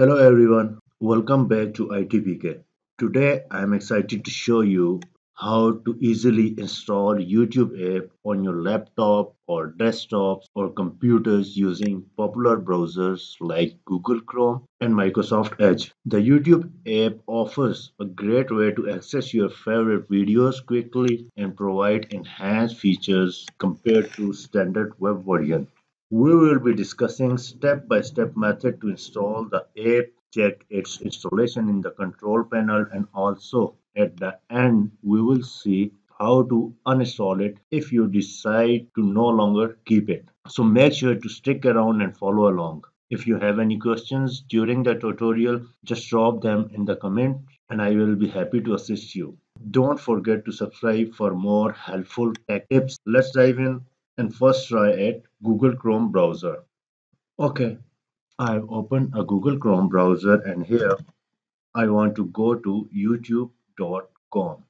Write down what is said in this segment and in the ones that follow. Hello everyone, welcome back to ITeePK. Today I am excited to show you how to easily install YouTube app on your laptop or desktops or computers using popular browsers like Google Chrome and Microsoft Edge. The YouTube app offers a great way to access your favorite videos quickly and provide enhanced features compared to standard web version. We will be discussing step-by-step method to install the app, check its installation in the control panel, and also at the end we will see how to uninstall it if you decide to no longer keep it. So make sure to stick around and follow along. If you have any questions during the tutorial, just drop them in the comment and I will be happy to assist you. Don't forget to subscribe for more helpful tech tips. Let's dive in and first try at Google Chrome browser. Okay, I've opened a Google Chrome browser and here I want to go to youtube.com.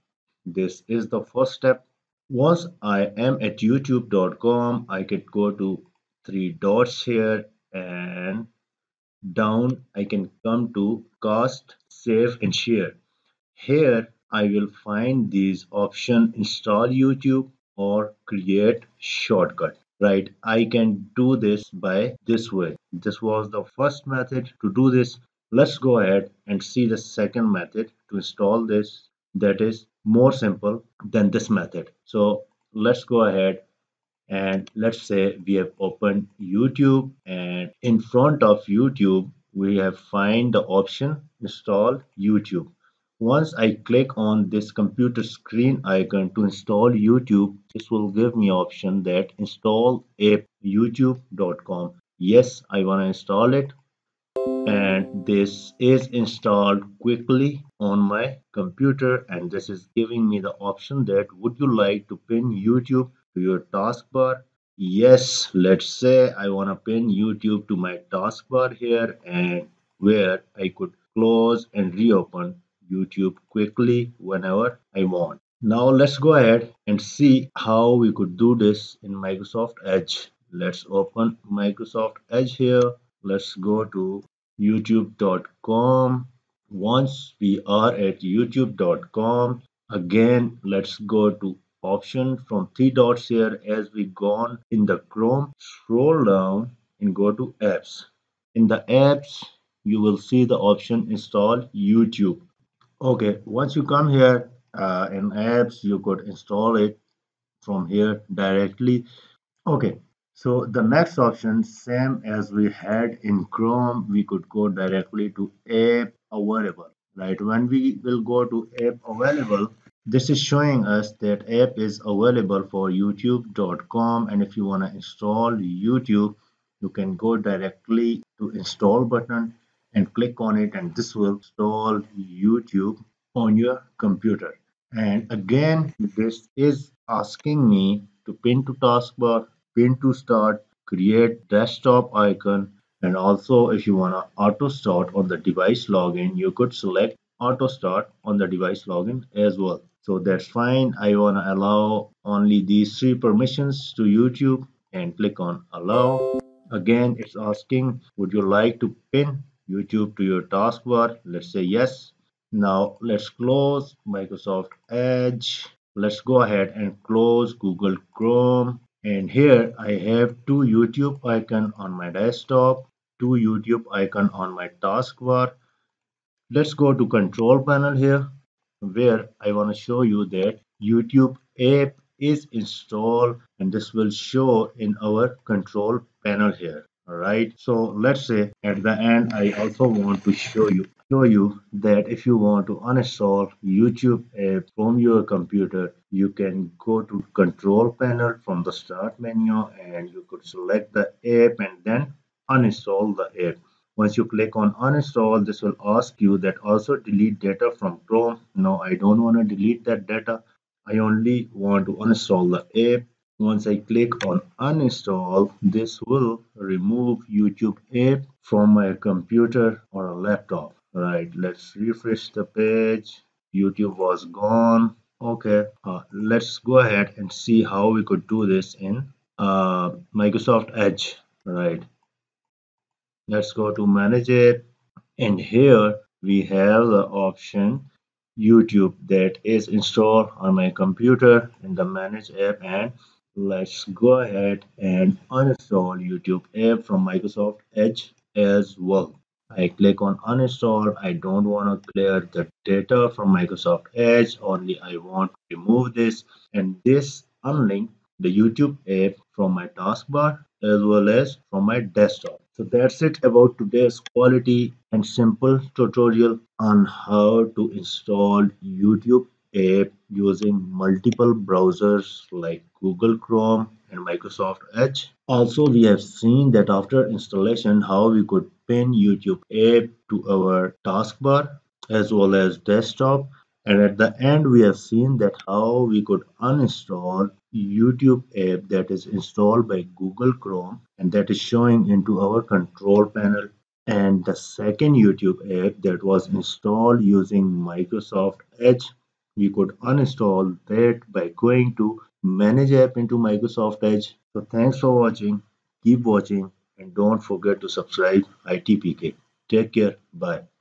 This is the first step. Once I am at youtube.com, I can go to three dots here and down I can come to cast, save and share. Here I will find these options, install YouTube or create shortcut. Right, I can do this by this way. This was the first method to do this. Let's go ahead and see the second method to install this, that is more simple than this method. So let's go ahead and let's say we have opened YouTube, and in front of YouTube we have find the option install YouTube. Once I click on this computer screen icon to install YouTube, this will give me option that install app youtube.com. Yes, I want to install it, and this is installed quickly on my computer, and this is giving me the option that would you like to pin YouTube to your taskbar. Yes, let's say I want to pin YouTube to my taskbar here, and where I could close and reopen YouTube quickly whenever I want. Now let's go ahead and see how we could do this in Microsoft Edge. Let's open Microsoft Edge here. Let's go to youtube.com. Once we are at youtube.com, again let's go to option from three dots here. As we gone in the Chrome, scroll down and go to apps. In the apps you will see the option install YouTube. Okay, once you come here in apps, you could install it from here directly. Okay, so the next option, same as we had in Chrome, we could go directly to app available. Right, when we will go to app available, this is showing us that app is available for youtube.com, and if you want to install YouTube, you can go directly to install button and click on it, and this will install YouTube on your computer. And again, this is asking me to pin to taskbar, pin to start, create desktop icon, and also if you want to auto start on the device login, you could select auto start on the device login as well. So that's fine. I want to allow only these three permissions to YouTube and click on allow. Again, it's asking would you like to pin YouTube to your taskbar. Let's say yes. Now let's close Microsoft Edge. Let's go ahead and close Google Chrome. And here I have two YouTube icon on my desktop, two YouTube icon on my taskbar. Let's go to control panel here, where I want to show you that YouTube app is installed, and this will show in our control panel here. Alright, so let's say at the end I also want to show you that if you want to uninstall YouTube app from your computer, you can go to control panel from the start menu and you could select the app and then uninstall the app. Once you click on uninstall, this will ask you that also delete data from Chrome. No, I don't want to delete that data. I only want to uninstall the app. Once I click on uninstall, this will remove YouTube app from my computer or a laptop. Right, let's refresh the page. YouTube was gone. Okay, let's go ahead and see how we could do this in Microsoft Edge. Right, let's go to manage app. and here we have the option YouTube that is installed on my computer in the manage app. And let's go ahead and uninstall YouTube app from Microsoft Edge as well. I click on uninstall. I don't want to clear the data from Microsoft Edge, only I want to remove this, and this unlink the YouTube app from my taskbar as well as from my desktop. So that's it about today's quality and simple tutorial on how to install YouTube app using multiple browsers like Google Chrome and Microsoft Edge. Also, we have seen that after installation how we could pin YouTube app to our taskbar as well as desktop, and at the end we have seen that how we could uninstall YouTube app that is installed by Google Chrome and that is showing into our control panel, and the second YouTube app that was installed using Microsoft Edge, we could uninstall that by going to manage app into Microsoft Edge. So thanks for watching, keep watching, and don't forget to subscribe ITeePK. Take care, bye.